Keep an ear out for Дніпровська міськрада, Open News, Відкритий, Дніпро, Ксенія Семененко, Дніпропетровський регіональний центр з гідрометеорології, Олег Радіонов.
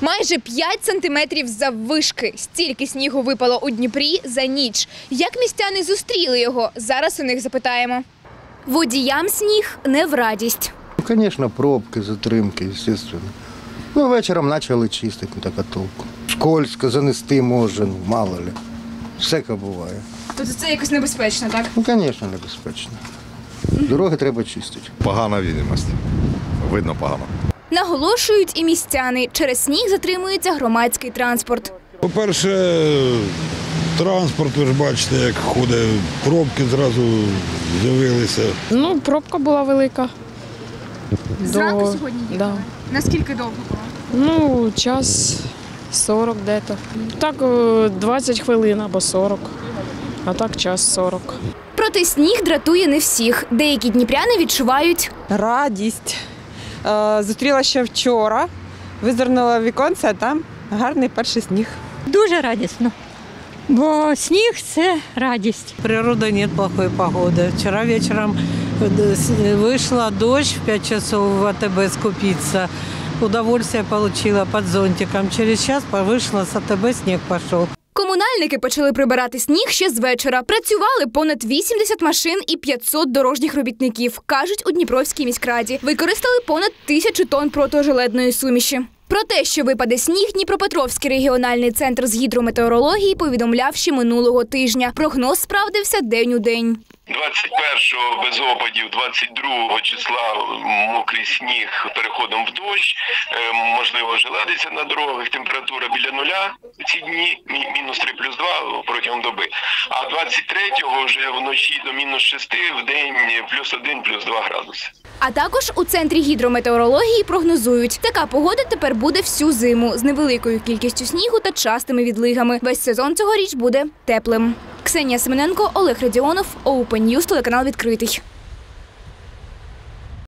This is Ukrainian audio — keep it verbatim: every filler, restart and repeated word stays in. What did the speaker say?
Майже п'ять сантиметрів заввишки. Стільки снігу випало у Дніпрі за ніч. Як містяни зустріли його, зараз у них запитаємо. Водіям сніг не в радість. Звісно, пробки, затримки, звісно. Ну, вечором почали чистити, не така толку. Скользко, занести може, мало ли. Всяко буває. Тобто це якось небезпечно, так? Ну, звісно, небезпечно. Дороги треба чистити. Погана видимість. Видно погано. Наголошують і містяни. Через сніг затримується громадський транспорт. По-перше, транспорт, ви ж бачите, як ходить, пробки зразу з'явилися. Ну, пробка була велика. Зранку сьогодні їхали? Наскільки довго було? Ну, час сорок десь. Так, двадцять хвилин або сорок, а так час сорок. Проте сніг дратує не всіх. Деякі дніпряни відчувають радість. Зустріла ще вчора, визирнула в віконце, а там гарний перший сніг. Дуже радісно, бо сніг – це радість. В природі немає поганої погоди. Вчора вечором вийшла дощ в п'ять годин в а те бе скупитися. Удовольствие отримала під зонтиком. Через час вийшла з а те бе, сніг пішов. Комунальники почали прибирати сніг ще з вечора. Працювали понад вісімдесят машин і п'ятсот дорожніх робітників, кажуть у Дніпровській міськраді. Використали понад тисячу тонн протиожеледної суміші. Про те, що випаде сніг, Дніпропетровський регіональний центр з гідрометеорології повідомляв ще минулого тижня. Прогноз справдився день у день. двадцять першого без опадів, двадцять другого числа мокрий сніг переходом в дощ, можливо, желедиця на дорогах, температура біля нуля ці дні, мінус три, плюс два протягом доби. А двадцять третього вже вночі до мінус шість, в день плюс один, плюс два градуси. А також у центрі гідрометеорології прогнозують, така погода тепер буде всю зиму з невеликою кількістю снігу та частими відлигами. Весь сезон цьогоріч буде теплим. Ксенія Семененко, Олег Радіонов, Open News, телеканал «Відкритий».